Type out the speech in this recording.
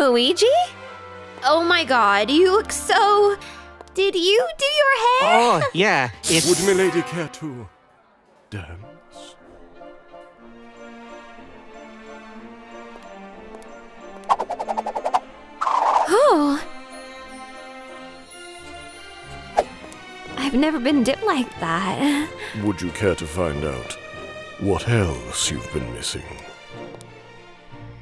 Luigi? Oh my god, you look so... Did you do your hair? Oh, yeah, it's... Would Milady care to dance? Oh! I've never been dipped like that. Would you care to find out what else you've been missing?